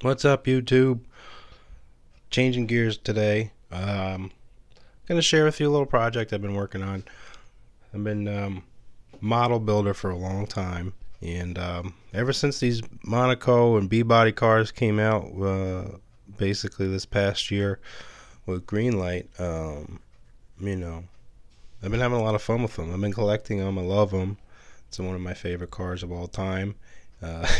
What's up, YouTube? Changing gears today. Gonna share with you a little project I've been working on. I've been model builder for a long time, and ever since these Monaco and B-body cars came out, basically this past year with Greenlight, you know, I've been having a lot of fun with them. I've been collecting them. I love them. It's one of my favorite cars of all time.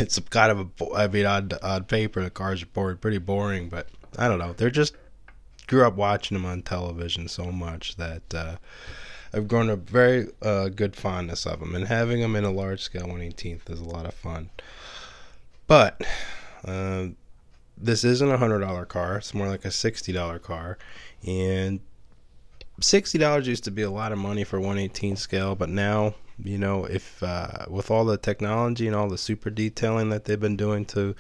It's kind of a, I mean, on paper the cars are pretty boring, but I don't know. They're just, grew up watching them on television so much that I've grown a very good fondness of them, and having them in a large scale 1/18 is a lot of fun. But this isn't a $100 car. It's more like a $60 car, and $60 used to be a lot of money for 1/18 scale, but now, you know, if with all the technology and all the super detailing that they've been doing to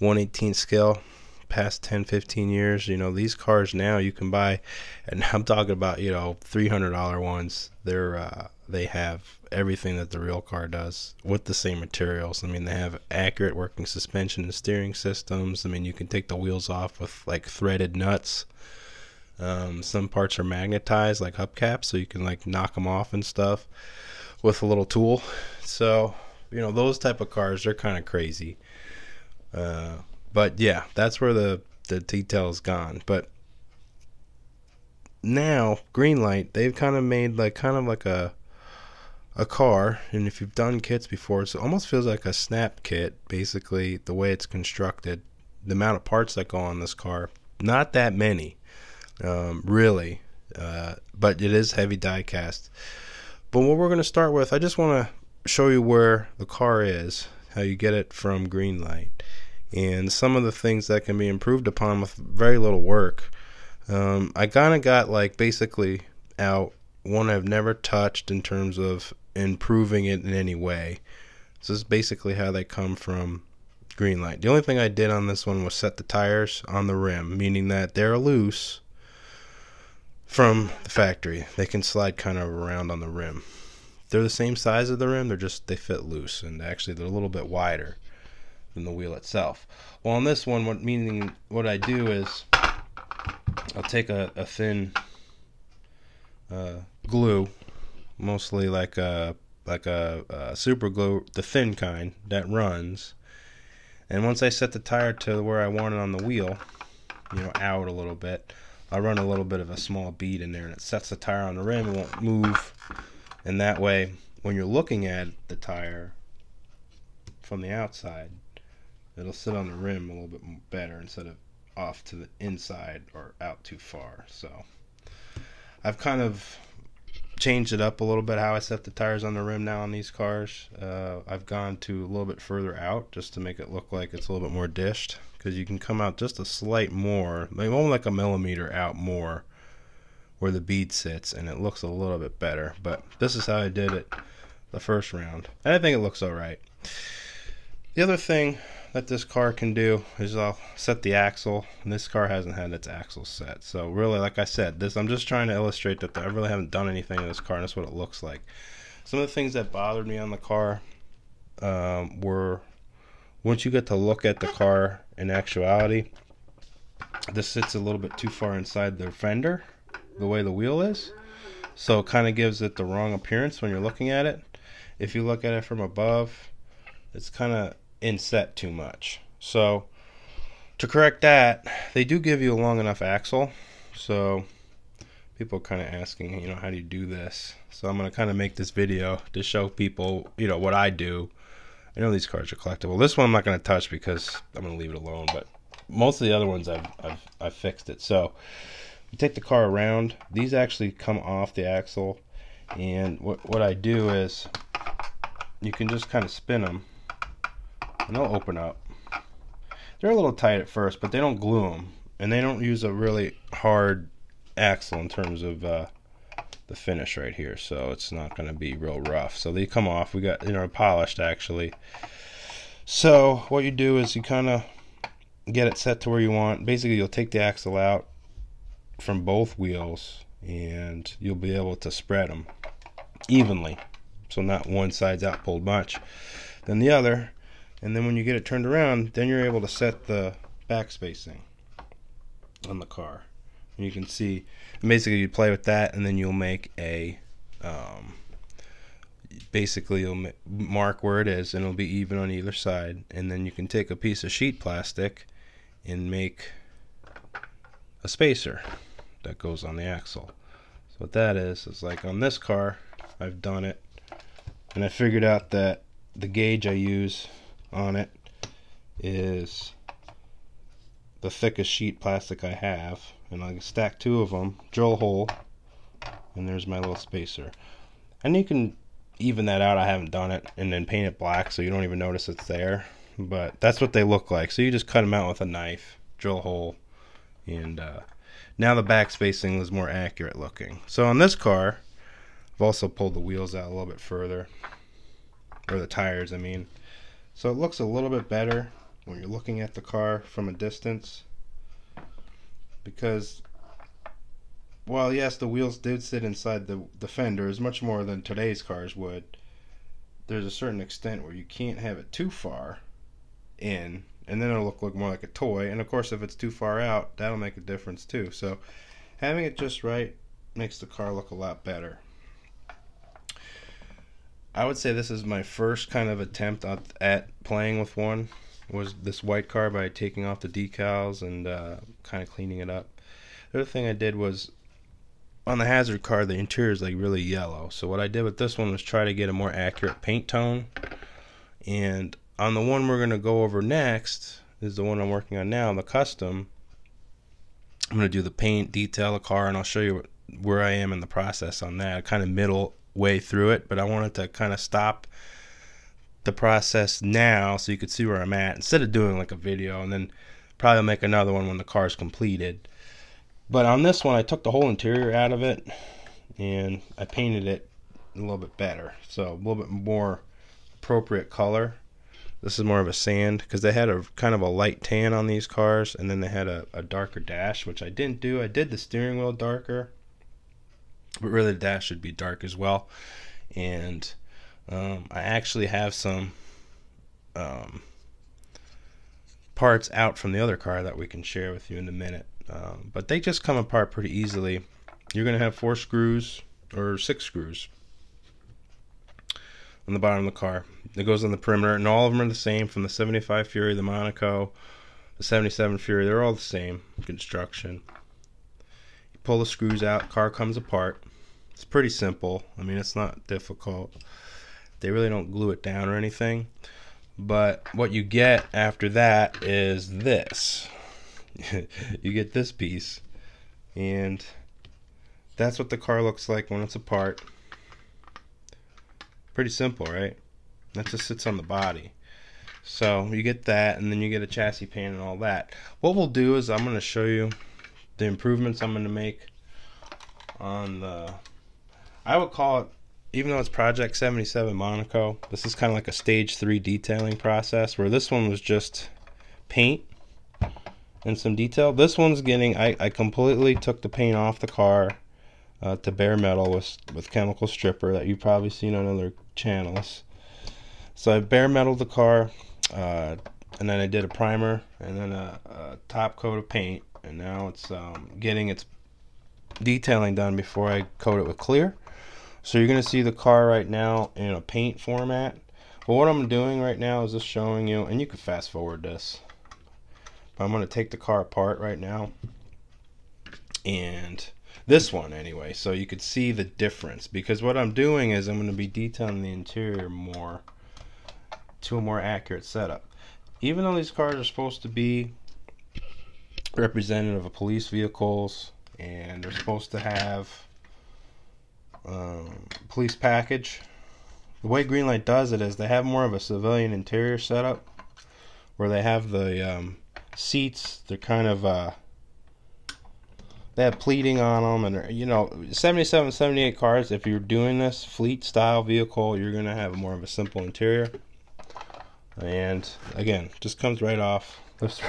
1/18 scale past 10-15 years, you know, these cars now you can buy, and I'm talking about, you know, $300 ones. They're they have everything that the real car does with the same materials. I mean, they have accurate working suspension and steering systems. I mean, you can take the wheels off with like threaded nuts. Some parts are magnetized like hubcaps, so you can like knock them off and stuff with a little tool. So, you know, those type of cars, they're kind of crazy. But yeah, that's where the detail's gone. But now Greenlight, they've kind of made like a car, and if you've done kits before, it almost feels like a snap kit, basically the way it's constructed, the amount of parts that go on this car. Not that many, really, but it is heavy die cast. But what we're going to start with, I just want to show you where the car is, how you get it from Greenlight, and some of the things that can be improved upon with very little work. I kind of got like basically out one I've never touched in terms of improving it in any way. So this is basically how they come from Greenlight. The only thing I did on this one was set the tires on the rim, meaning that they're loose from the factory. They can slide kind of around on the rim. They're the same size of the rim, they're just, they fit loose, and actually they're a little bit wider than the wheel itself. Well, on this one, what I do is I'll take a thin glue, mostly like a super glue, the thin kind that runs, and once I set the tire to where I want it on the wheel, you know, out a little bit, I run a little bit of a small bead in there, and it sets the tire on the rim. It won't move, and that way when you're looking at the tire from the outside, it'll sit on the rim a little bit better instead of off to the inside or out too far. So I've kind of changed it up a little bit how I set the tires on the rim now on these cars. I've gone to a little bit further out just to make it look like it's a little bit more dished, because you can come out just a slight more, like only like a millimeter out more where the bead sits, and it looks a little bit better. But this is how I did it the first round, and I think it looks alright. The other thing that this car can do is I'll set the axle, and this car hasn't had its axle set. So really, like I said, this, I'm just trying to illustrate that I really haven't done anything to this car, and that's what it looks like. Some of the things that bothered me on the car were, once you get to look at the car in actuality, this sits a little bit too far inside the fender, the way the wheel is. So it kind of gives it the wrong appearance when you're looking at it. If you look at it from above, it's kind of inset too much. So to correct that, they do give you a long enough axle. So people are kind of asking, you know, how do you do this? So I'm going to kind of make this video to show people, you know, what I do. I know these cars are collectible. This one I'm not going to touch because I'm going to leave it alone, but most of the other ones I've fixed it. So you take the car around. These actually come off the axle, and what I do is you can just kind of spin them, and they'll open up. They're a little tight at first, but they don't glue them, and they don't use a really hard axle in terms of the finish right here, so it's not going to be real rough. So they come off. We got, you know, polished actually. So what you do is you kind of get it set to where you want. Basically, you'll take the axle out from both wheels, and you'll be able to spread them evenly, so not one side's out pulled much, then the other. And then when you get it turned around, then you're able to set the backspacing on the car. And you can see, basically you play with that, and then you'll make a, basically you'll mark where it is, and it'll be even on either side. And then you can take a piece of sheet plastic and make a spacer that goes on the axle. So what that is like on this car, I've done it, and I figured out that the gauge I use on it is the thickest sheet plastic I have, and I can stack two of them, drill a hole, and there's my little spacer. And you can even that out, I haven't done it, and then paint it black so you don't even notice it's there, but that's what they look like. So you just cut them out with a knife, drill a hole, and now the backspacing is more accurate looking. So on this car, I've also pulled the wheels out a little bit further, or the tires, I mean. So it looks a little bit better when you're looking at the car from a distance, because while yes, the wheels did sit inside the fenders much more than today's cars would, there's a certain extent where you can't have it too far in, and then it'll look more like a toy. And of course, if it's too far out, that'll make a difference too. So having it just right makes the car look a lot better. I would say this is my first kind of attempt at playing with one, was this white car, by taking off the decals and kind of cleaning it up. The other thing I did was, on the hazard car, the interior is like really yellow. So what I did with this one was try to get a more accurate paint tone. And on the one we're going to go over next, is the one I'm working on now, the custom, I'm going to do the paint, detail the car, and I'll show you where I am in the process on that. Kind of middle way through it, but I wanted to kind of stop the process now so you could see where I'm at, instead of doing like a video and then probably make another one when the car is completed. But on this one, I took the whole interior out of it and I painted it a little bit better, so a little bit more appropriate color. This is more of a sand, because they had a kind of a light tan on these cars, and then they had a darker dash, which I didn't do. I did the steering wheel darker, but really the dash should be dark as well. And I actually have some parts out from the other car that we can share with you in a minute, but they just come apart pretty easily. You're gonna have 4 screws or 6 screws on the bottom of the car. It goes on the perimeter, and all of them are the same, from the 75 Fury, the Monaco, the 77 Fury. They're all the same construction. You pull the screws out, car comes apart. It's pretty simple. I mean, it's not difficult. They really don't glue it down or anything. But what you get after that is this. You get this piece, and that's what the car looks like when it's apart. Pretty simple, right? That just sits on the body. So you get that, and then you get a chassis pan and all that. What we'll do is, I'm going to show you the improvements I'm going to make on the, I would call it, even though it's Project 77 Monaco, this is kind of like a stage 3 detailing process, where this one was just paint and some detail. This one's getting, I completely took the paint off the car to bare metal with chemical stripper that you've probably seen on other channels. So I bare metaled the car, and then I did a primer, and then a top coat of paint, and now it's getting its detailing done before I coat it with clear. So you're going to see the car right now in a paint format. But what I'm doing right now is just showing you, and you can fast forward this, but I'm going to take the car apart right now, and this one anyway, so you could see the difference, because what I'm doing is I'm going to be detailing the interior more to a more accurate setup. Even though these cars are supposed to be representative of police vehicles, and they're supposed to have police package, the way Greenlight does it is they have more of a civilian interior setup, where they have the seats, they're kind of they have pleating on them, and you know, 77, 78 cars, if you're doing this fleet style vehicle, you're gonna have more of a simple interior. And again, just comes right off, lifts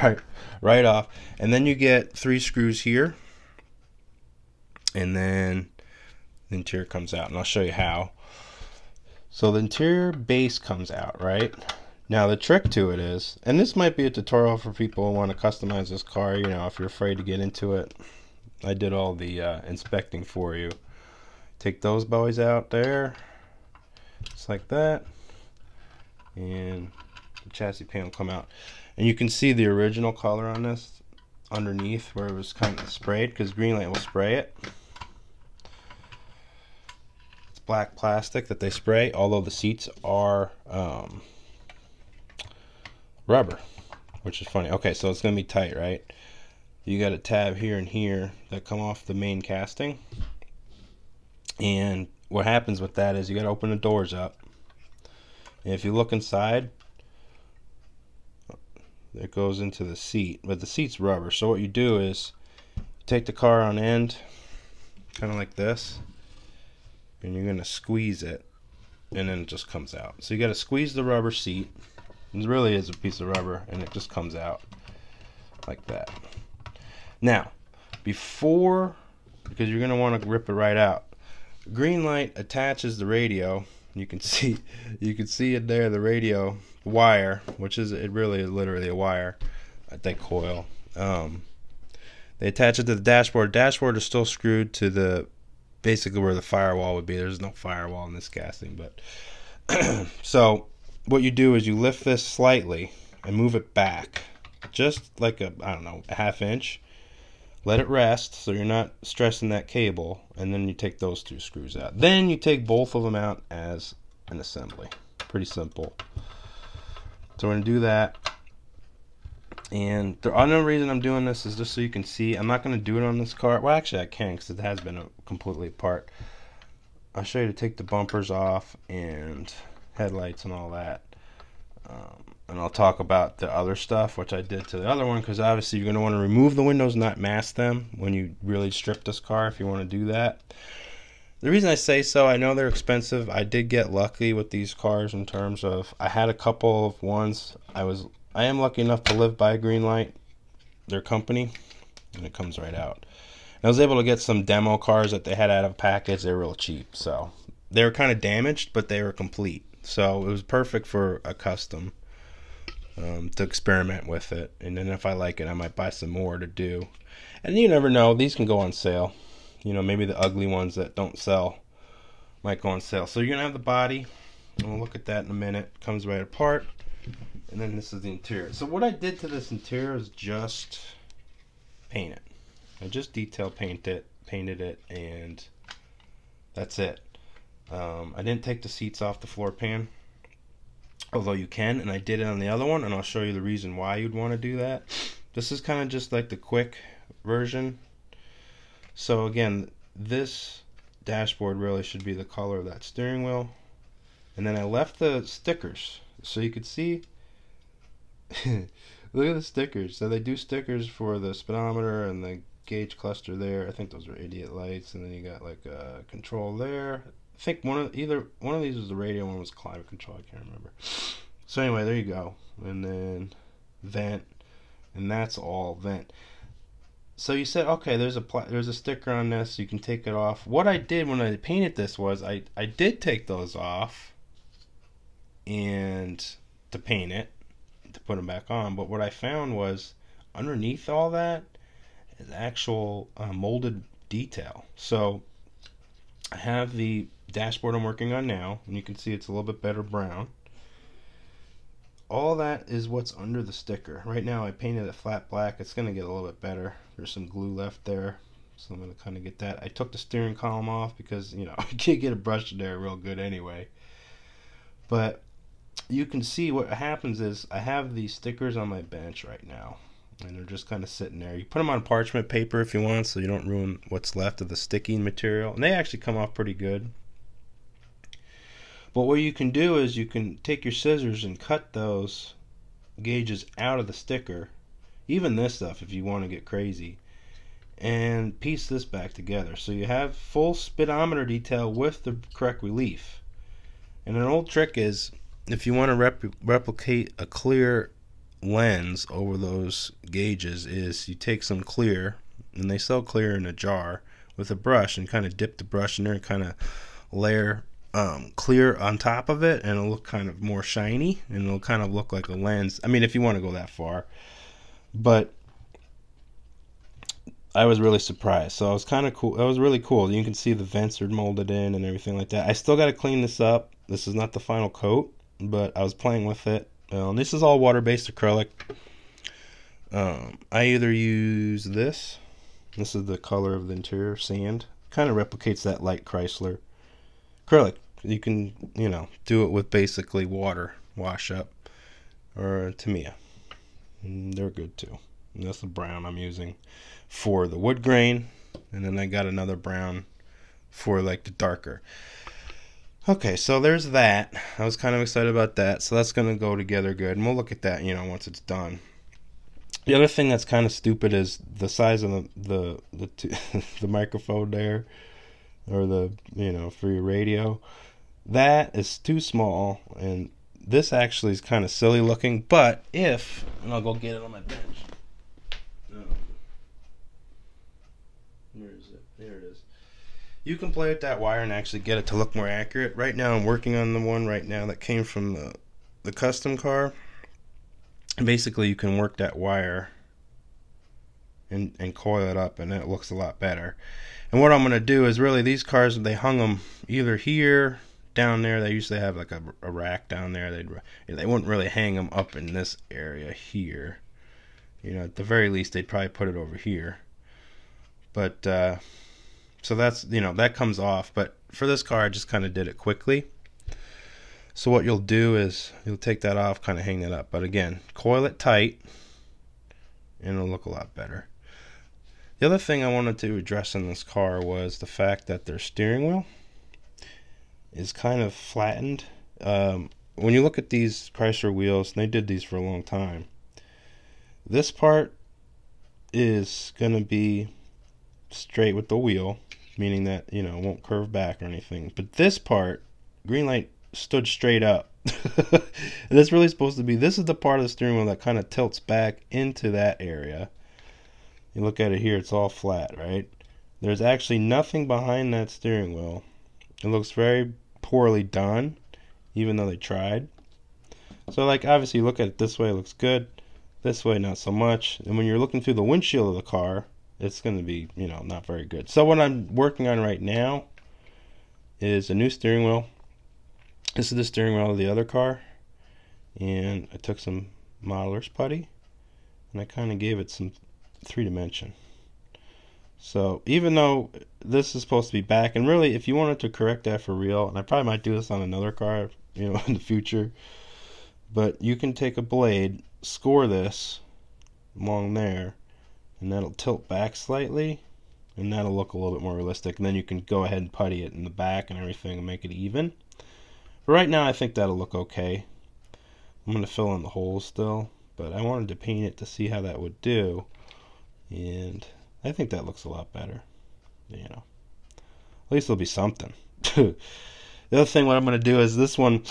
right off, and then you get 3 screws here, and then the interior comes out, and I'll show you how. So the interior base comes out, right? Now the trick to it is, and this might be a tutorial for people who want to customize this car, you know, if you're afraid to get into it. I did all the inspecting for you. Take those boys out there, just like that, and the chassis panel come out. And you can see the original color on this underneath where it was kind of sprayed, because Greenlight will spray it. It's black plastic that they spray, although the seats are rubber, which is funny. Okay, so it's going to be tight, right? You got a tab here and here that come off the main casting. And what happens with that is you got to open the doors up. And if you look inside, it goes into the seat, but the seat's rubber. So what you do is you take the car on end, kind of like this, and you're going to squeeze it, and then it just comes out. So you got to squeeze the rubber seat. It really is a piece of rubber, and it just comes out like that. Now, before, because you're going to want to rip it right out, Greenlight attaches the radio. You can see it there, the radio wire, which is literally a wire, that coil. They attach it to the dashboard. Dashboard is still screwed to the, basically where the firewall would be. There's no firewall in this casting, but so what you do is you lift this slightly and move it back, just like a, I don't know, a half inch. Let it rest so you're not stressing that cable, and then you take those two screws out. Then you take both of them out as an assembly. Pretty simple. So we're going to do that. And the other reason I'm doing this is just so you can see. I'm not going to do it on this car. Well, actually I can, because it has been completely apart. I'll show you to take the bumpers off and headlights and all that. And I'll talk about the other stuff, which I did to the other one, because obviously you're going to want to remove the windows, not mask them, when you really strip this car, if you want to do that. The reason I say so, I know they're expensive. I did get lucky with these cars in terms of, I had a couple of ones. I am lucky enough to live by Greenlight, their company, and it comes right out. And I was able to get some demo cars that they had out of package. They were real cheap, so they were kind of damaged, but they were complete. So it was perfect for a custom, to experiment with it. And then if I like it, I might buy some more to do. And you never know, these can go on sale. You know, maybe the ugly ones that don't sell might go on sale. So you're going to have the body. And we'll look at that in a minute. It comes right apart. And then this is the interior. So what I did to this interior is just paint it. I just detail painted it, and that's it. I didn't take the seats off the floor pan, although you can, and I did it on the other one, and I'll show you the reason why you'd want to do that. This is kind of just like the quick version. So again, this dashboard really should be the color of that steering wheel. And then I left the stickers, so you could see, look at the stickers. So they do stickers for the speedometer and the gauge cluster there. I think those are idiot lights, and then you got like a control there. I think either one of these was the radio, one was climate control, I can't remember. So anyway, there you go. And then vent, and that's all vent. So you said, okay, there's a sticker on this, you can take it off. What I did when I painted this was I did take those off and to paint it, to put them back on. But what I found was underneath all that is actual molded detail. So I have the dashboard I'm working on now, and you can see it's a little bit better brown. All that is what's under the sticker. Right now I painted it flat black. It's going to get a little bit better. There's some glue left there, so I'm going to kind of get that. I took the steering column off because, you know, I can't get a brush in there real good anyway. But you can see what happens is I have these stickers on my bench right now, and they're just kind of sitting there. You put them on parchment paper if you want, so you don't ruin what's left of the sticky material, and they actually come off pretty good. But what you can do is you can take your scissors and cut those gauges out of the sticker, even this stuff if you want to get crazy, and piece this back together. So you have full speedometer detail with the correct relief. And an old trick is, if you want to replicate a clear lens over those gauges, is you take some clear, and they sell clear in a jar, with a brush, and kind of dip the brush in there and kind of layer clear on top of it, and it'll look kind of more shiny, and it'll kind of look like a lens. I mean, if you want to go that far. But I was really surprised, so I was kind of cool. That was really cool. You can see the vents are molded in and everything like that. I still got to clean this up. This is not the final coat, but I was playing with it. This is all water-based acrylic. I either use this. This is the color of the interior sand. Kind of replicates that light Chrysler acrylic. You can, you know, do it with basically water wash up or Tamiya. They're good too. And that's the brown I'm using for the wood grain, and then I got another brown for like the darker. Okay, so there's that. I was kind of excited about that, so that's gonna go together good, and we'll look at that, you know, once it's done. The other thing that's kind of stupid is the size of the microphone there, or the, you know, for your radio. That is too small, and this actually is kind of silly looking, but if, and I'll go get it on my bench. Where is it? There it is. You can play with that wire and actually get it to look more accurate. Right now I'm working on the one right now that came from the custom car. Basically you can work that wire and coil it up, and it looks a lot better. And what I'm going to do is, really, these cars, they hung them either here, down there. They used to have like a rack down there. They wouldn't really hang them up in this area here. You know, at the very least, they'd probably put it over here. But so that's, you know, that comes off. But for this car, I just kind of did it quickly. So what you'll do is you'll take that off, kind of hang that up. But again, coil it tight, and it'll look a lot better. The other thing I wanted to address in this car was the fact that their steering wheel is kind of flattened. When you look at these Chrysler wheels, and they did these for a long time, this part is going to be straight with the wheel, meaning that, you know, it won't curve back or anything. But this part, Greenlight stood straight up. And that's really supposed to be, this is the part of the steering wheel that kind of tilts back into that area. You look at it here, it's all flat, right? There's actually nothing behind that steering wheel. It looks very poorly done, even though they tried. So, like, obviously, you look at it this way, it looks good. This way, not so much. And when you're looking through the windshield of the car, it's going to be, you know, not very good. So what I'm working on right now is a new steering wheel. This is the steering wheel of the other car. And I took some modeler's putty, and I kind of gave it some three-dimension. So even though this is supposed to be back, and really if you wanted to correct that for real, and I probably might do this on another car, you know, in the future, but you can take a blade, score this along there, and that'll tilt back slightly, and that'll look a little bit more realistic, and then you can go ahead and putty it in the back and everything and make it even. But right now I think that'll look okay. I'm going to fill in the holes still, but I wanted to paint it to see how that would do. And I think that looks a lot better, you know. At least there'll be something. The other thing, what I'm going to do is this one,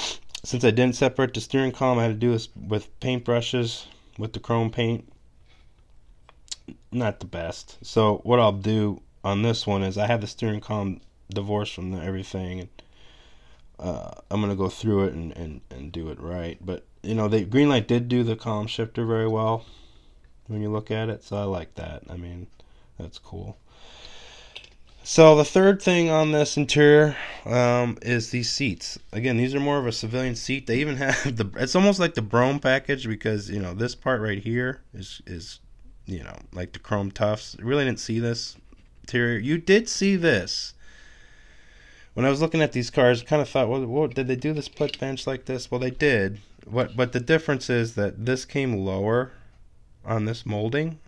since I didn't separate the steering column, I had to do this with paintbrushes, with the chrome paint. Not the best. So what I'll do on this one is I have the steering column divorced from everything, and I'm going to go through it and do it right. But, you know, Greenlight did do the column shifter very well when you look at it, so I like that. I mean, that's cool. So the third thing on this interior is these seats. Again, these are more of a civilian seat. They even have it's almost like the Brougham package, because, you know, this part right here is, you know, like the chrome tufts. You really didn't see this interior. You did see this. When I was looking at these cars, I kind of thought, well, did they do the split bench like this? Well, they did. But the difference is that this came lower on this molding.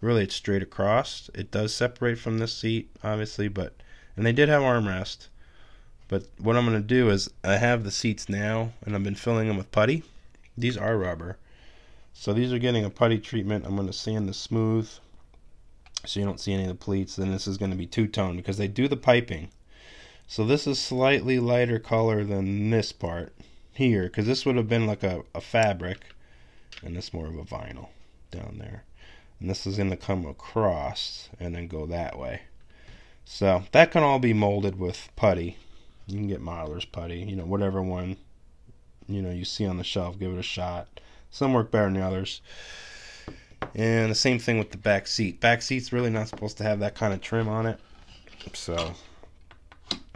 Really, it's straight across. It does separate from this seat, obviously, but, and they did have armrest. But what I'm going to do is I have the seats now, and I've been filling them with putty. These are rubber, so these are getting a putty treatment. I'm going to sand this smooth so you don't see any of the pleats. Then this is going to be two-tone, because they do the piping. So this is slightly lighter color than this part here, because this would have been like a fabric, and this more of a vinyl down there, and this is going to come across and then go that way. So that can all be molded with putty, You can get Modeler's Putty, you know, whatever one, you know, you see on the shelf, give it a shot. Some work better than the others. And the same thing with the back seat. Back seat's really not supposed to have that kind of trim on it. So,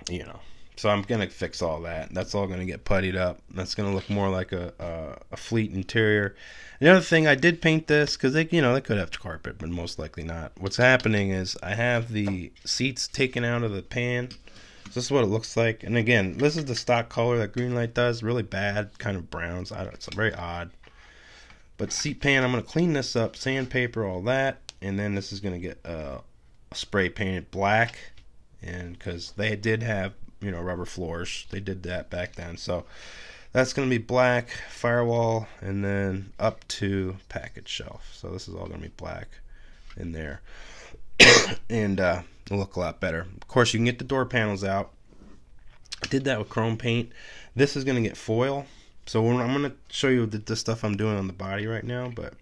you know. So I'm going to fix all that. That's all going to get puttied up. That's going to look more like a fleet interior. The other thing, I did paint this because, you know, they could have carpet, but most likely not. What's happening is I have the seats taken out of the pan. So this is what it looks like. And again, this is the stock color that Greenlight does. Really bad, kind of browns. I don't, it's very odd. But seat pan, I'm going to clean this up, sandpaper, all that. And then this is going to get spray painted black. And because they did have, you know, rubber floors, they did that back then, so that's going to be black firewall and then up to package shelf. So this is all going to be black in there and it'll look a lot better. Of course, you can get the door panels out. I did that with chrome paint. This is going to get foil, so I'm going to show you the stuff I'm doing on the body right now. But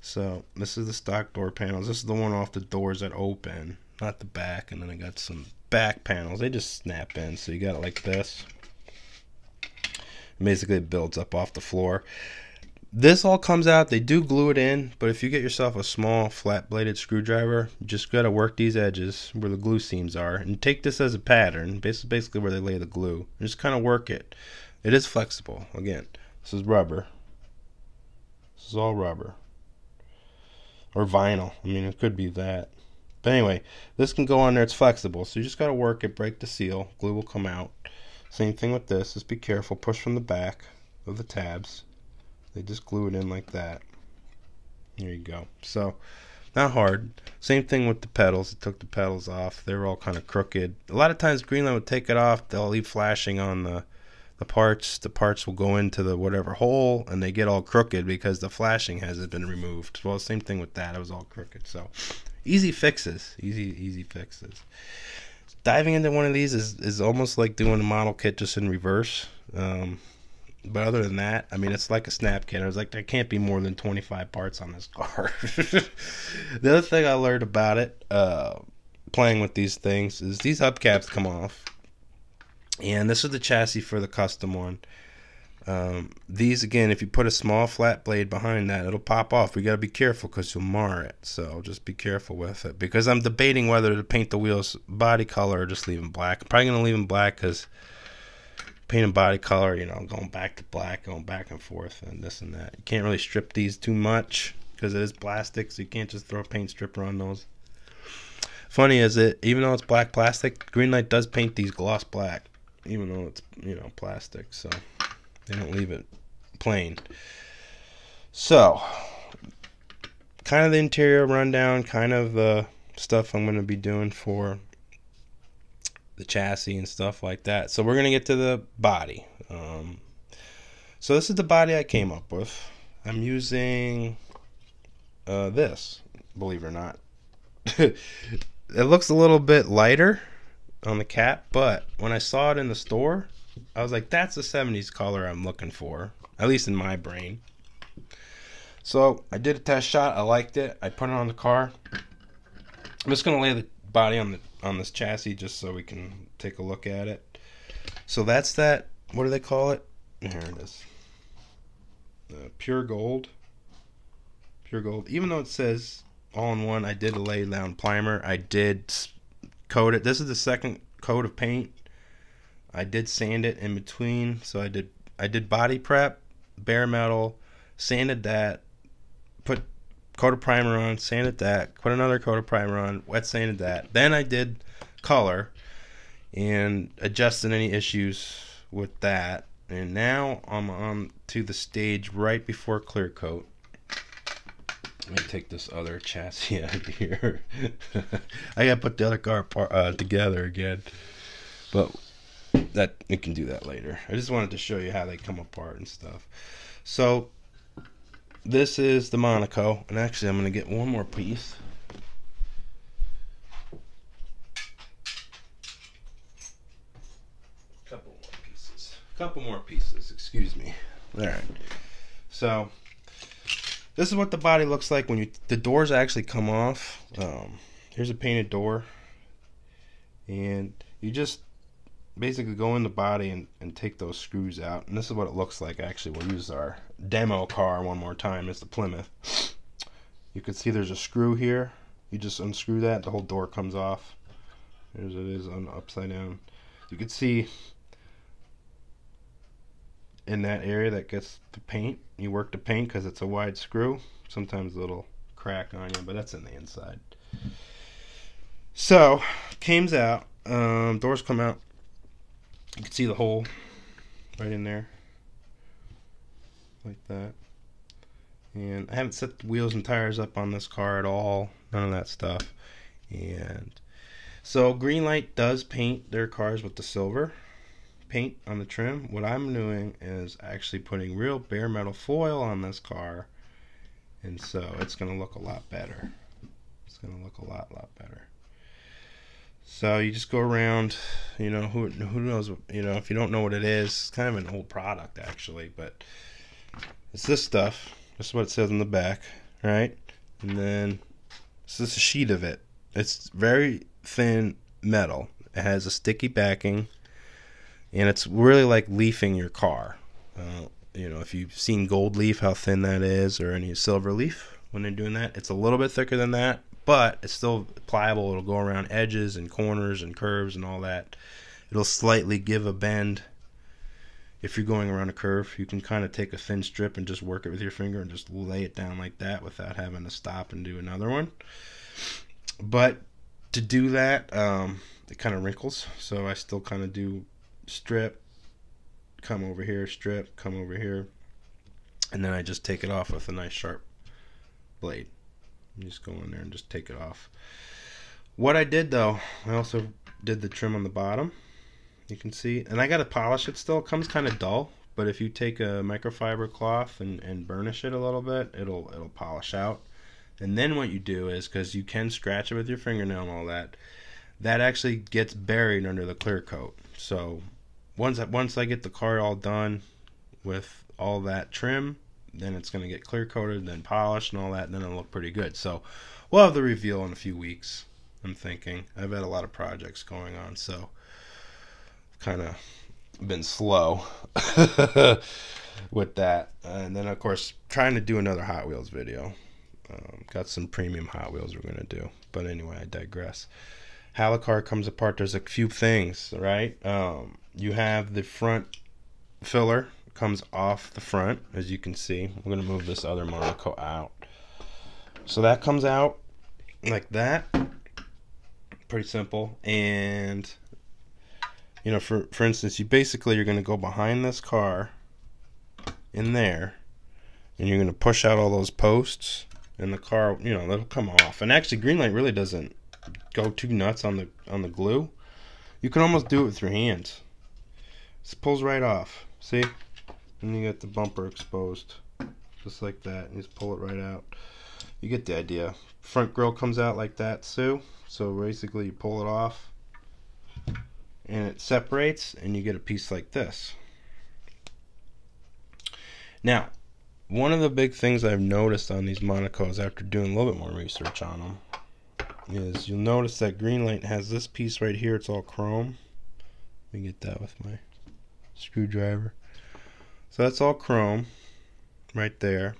so this is the stock door panels. This is the one off the doors that open, not the back. And then I got some back panels. They just snap in, so you got it like this. Basically, it builds up off the floor. This all comes out. They do glue it in, but if you get yourself a small flat-bladed screwdriver, you just got to work these edges where the glue seams are, and take this as a pattern. Basically where they lay the glue. And just kind of work it. It is flexible. Again, this is rubber. This is all rubber. Or vinyl. I mean, it could be that. But anyway, this can go on there. It's flexible, so you just got to work it, break the seal, glue will come out. Same thing with this. Just be careful, push from the back of the tabs. They just glue it in like that. There you go. So not hard. Same thing with the pedals. It took the pedals off. They were all kind of crooked. A lot of times Greenlight would take it off. They'll leave flashing on the parts. The parts will go into the whatever hole, and they get all crooked because the flashing hasn't been removed. Well, same thing with that. It was all crooked. So easy fixes, easy fixes. Diving into one of these is almost like doing a model kit just in reverse. But other than that, I mean, it's like a snap kit. I was like, there can't be more than 25 parts on this car. The other thing I learned about it, playing with these things, is these hubcaps come off. And this is the chassis for the custom one. These, again, if you put a small flat blade behind that, it'll pop off. We got to be careful because you'll mar it. So just be careful with it, because I'm debating whether to paint the wheels body color or just leave them black. I'm probably going to leave them black because painting body color, you know, going back to black, going back and forth and this and that. You can't really strip these too much because it is plastic, so you can't just throw a paint stripper on those. Funny is it, even though it's black plastic, Greenlight does paint these gloss black, even though it's, you know, plastic. So they don't leave it plain. So, kind of the interior rundown, kind of the stuff I'm going to be doing for the chassis and stuff like that. So we're going to get to the body. So this is the body I came up with. I'm using this, believe it or not. It looks a little bit lighter on the cap, but when I saw it in the store, I was like, that's the 70s color I'm looking for, at least in my brain. So I did a test shot. I liked it. I put it on the car. I'm just going to lay the body on this chassis just so we can take a look at it. So that's that, what do they call it? Here it is. Pure gold. Pure gold. Even though it says all-in-one, I did lay down primer. I did coat it. This is the second coat of paint. I did sand it in between, so I did body prep, bare metal, sanded that, put coat of primer on, sanded that, put another coat of primer on, wet sanded that. Then I did color and adjusted any issues with that. And now I'm on to the stage right before clear coat. Let me take this other chassis out of here. I gotta put the other car together again, but that we can do that later. I just wanted to show you how they come apart and stuff. So this is the Monaco, and actually I'm gonna get one more piece. Couple more pieces, excuse me. Alright. So this is what the body looks like when the doors actually come off. Here's a painted door, and you just basically go in the body and take those screws out. And this is what it looks like. Actually, we'll use our demo car one more time. It's the Plymouth. You can see there's a screw here. You just unscrew that, the whole door comes off. There's it is on upside down. You can see in that area that gets the paint. You work the paint because it's a wide screw. Sometimes a little crack on you, but that's in the inside. So comes out, doors come out. You can see the hole right in there, like that. And I haven't set the wheels and tires up on this car at all, none of that stuff. And so Greenlight does paint their cars with the silver paint on the trim. What I'm doing is actually putting real bare metal foil on this car, and so it's going to look a lot better. It's going to look a lot better. So you just go around, you know, who knows, you know, if you don't know what it is, it's kind of an old product actually, but it's this stuff. This is what it says on the back, right? And then this is a sheet of it. It's very thin metal. It has a sticky backing, and it's really like leafing your car. You know, if you've seen gold leaf, how thin that is, or any silver leaf when they're doing that, it's a little bit thicker than that. But it's still pliable. It'll go around edges and corners and curves and all that. It'll slightly give a bend. If you're going around a curve, you can kind of take a thin strip and just work it with your finger and just lay it down like that without having to stop and do another one. But to do that, it kind of wrinkles. So I still kind of do strip, come over here, strip, come over here. And then I just take it off with a nice sharp blade. You just go in there and just take it off. What I did though, I also did the trim on the bottom. You can see, and I gotta polish it still. It comes kind of dull, but if you take a microfiber cloth and burnish it a little bit, it'll polish out. And then what you do is, because you can scratch it with your fingernail and all that, that actually gets buried under the clear coat. So once I get the car all done with all that trim, then it's going to get clear coated, then polished and all that, and then it'll look pretty good. So we'll have the reveal in a few weeks, I'm thinking. I've had a lot of projects going on, so kind of been slow with that. And then of course trying to do another Hot Wheels video. Got some premium Hot Wheels we're going to do, but anyway, I digress. How the car comes apart, there's a few things, right? You have the front filler comes off the front, as you can see. I'm going to move this other Monaco out. So that comes out like that. Pretty simple. And you know, for instance, you basically, you're going to go behind this car in there, and you're going to push out all those posts, and the car, you know, that'll come off. And actually Greenlight really doesn't go too nuts on the glue. You can almost do it with your hands. It pulls right off. See? And you got the bumper exposed just like that, and you just pull it right out. You get the idea. Front grille comes out like that too, so basically you pull it off and it separates, and you get a piece like this. Now one of the big things I've noticed on these Monacos after doing a little bit more research on them is you'll notice that Greenlight has this piece right here. It's all chrome. Let me get that with my screwdriver. So that's all chrome right there,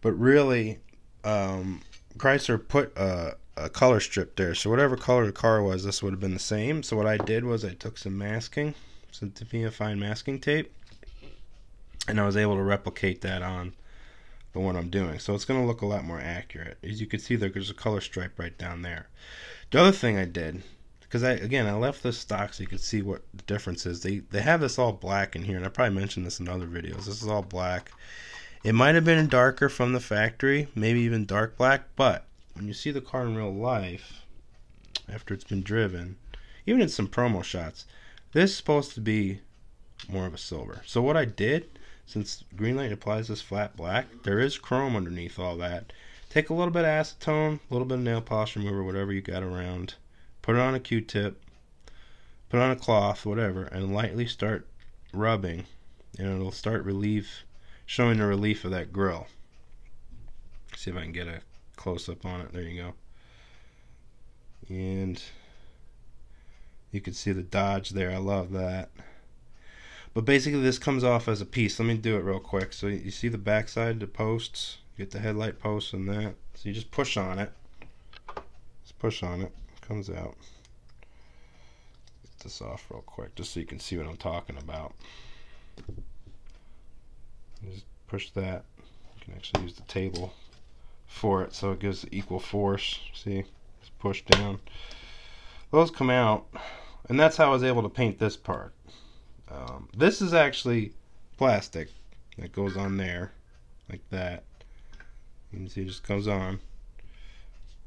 but really Chrysler put a color strip there, so whatever color the car was, this would have been the same. So what I did was I took some masking, some fine masking tape, and I was able to replicate that on the one I'm doing, so it's going to look a lot more accurate. As you can see, there's a color stripe right down there. The other thing I did, because I left this stock so you could see what the difference is. They have this all black in here, and I probably mentioned this in other videos. This is all black. It might have been darker from the factory, maybe even dark black, but when you see the car in real life, after it's been driven, even in some promo shots, this is supposed to be more of a silver. So what I did, since Greenlight applies this flat black, there is chrome underneath all that. Take a little bit of acetone, a little bit of nail polish remover, whatever you got around. Put it on a Q-tip, put it on a cloth, whatever, and lightly start rubbing, and it'll start showing the relief of that grill. See if I can get a close-up on it. There you go. And You can see the Dodge there. I love that. But basically this comes off as a piece. Let me do it real quick. So you see the backside, the posts, you get the headlight posts and that. So you just push on it. Just push on it. It comes out. Get this off real quick just so you can see what I'm talking about. Just push that. You can actually use the table for it so it gives equal force. See? Just push down. Those come out, and that's how I was able to paint this part. This is actually plastic that goes on there like that. You can see it just goes on,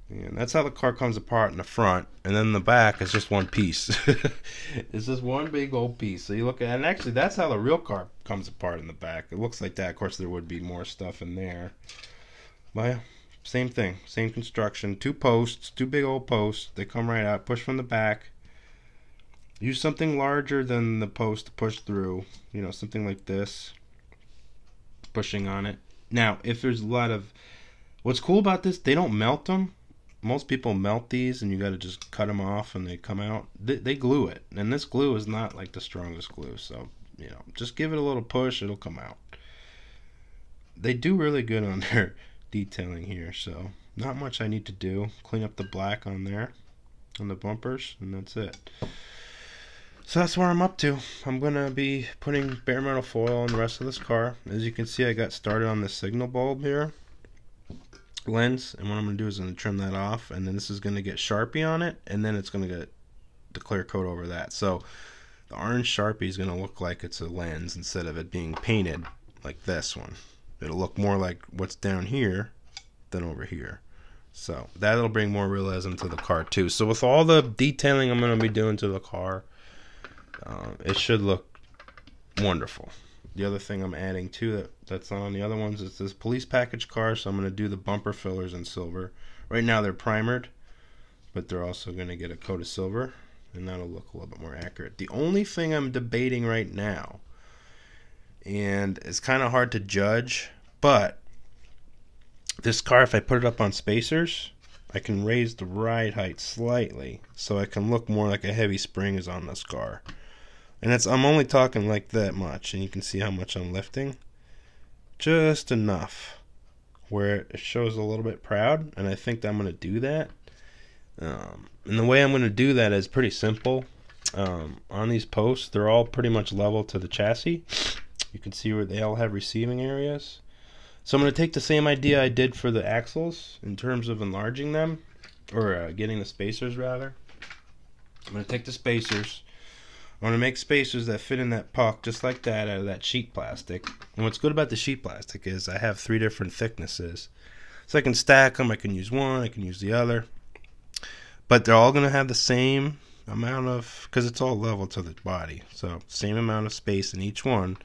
and that's how the car comes apart in the front. And then the back is just one piece. It's just one big old piece. So you look at, and actually that's how the real car comes apart in the back. It looks like that. Of course there would be more stuff in there, but yeah, same thing, same construction. Two posts, two big old posts. They come right out, push from the back. Use something larger than the post to push through, you know, something like this, pushing on it. Now, if there's a lot of, what's cool about this, they don't melt them. Most people melt these and you got to just cut them off and they come out. They glue it, and this glue is not like the strongest glue, so, you know, just give it a little push, it'll come out. They do really good on their detailing here, so not much I need to do. Clean up the black on there, on the bumpers, and that's it. So that's where I'm up to. I'm going to be putting bare metal foil on the rest of this car. As you can see, I got started on the signal bulb here, lens, and what I'm going to do is I'm going to trim that off, and then this is going to get Sharpie on it, and then it's going to get the clear coat over that. So the orange Sharpie is going to look like it's a lens instead of it being painted like this one. It'll look more like what's down here than over here. So that'll bring more realism to the car too. So with all the detailing I'm going to be doing to the car, it should look wonderful. The other thing I'm adding to that's on the other ones is this police package car, so I'm going to do the bumper fillers in silver. Right now they're primered, but they're also going to get a coat of silver, and that'll look a little bit more accurate. The only thing I'm debating right now, and it's kind of hard to judge, but this car, if I put it up on spacers, I can raise the ride height slightly so I can look more like a heavy spring is on this car. And it's, I'm only talking like that much, and you can see how much I'm lifting. Just enough where it shows a little bit proud, and I think that I'm going to do that. And the way I'm going to do that is pretty simple. On these posts, they're all pretty much level to the chassis. You can see where they all have receiving areas. So I'm going to take the same idea I did for the axles in terms of enlarging them, or getting the spacers rather. I'm going to take the spacers. I want to make spacers that fit in that puck just like that out of that sheet plastic. And what's good about the sheet plastic is I have three different thicknesses. So I can stack them, I can use one, I can use the other. But they're all going to have the same amount of, because it's all level to the body. So same amount of space in each one.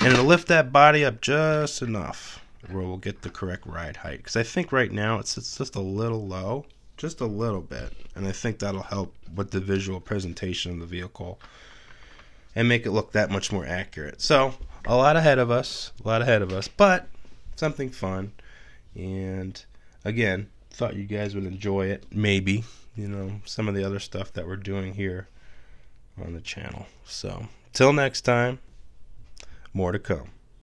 And it'll lift that body up just enough where we'll get the correct ride height. Because I think right now it's just a little low. Just a little bit, and I think that'll help with the visual presentation of the vehicle and make it look that much more accurate. So a lot ahead of us, but something fun. And again, thought you guys would enjoy it. Maybe, you know, some of the other stuff that we're doing here on the channel. So till next time, more to come.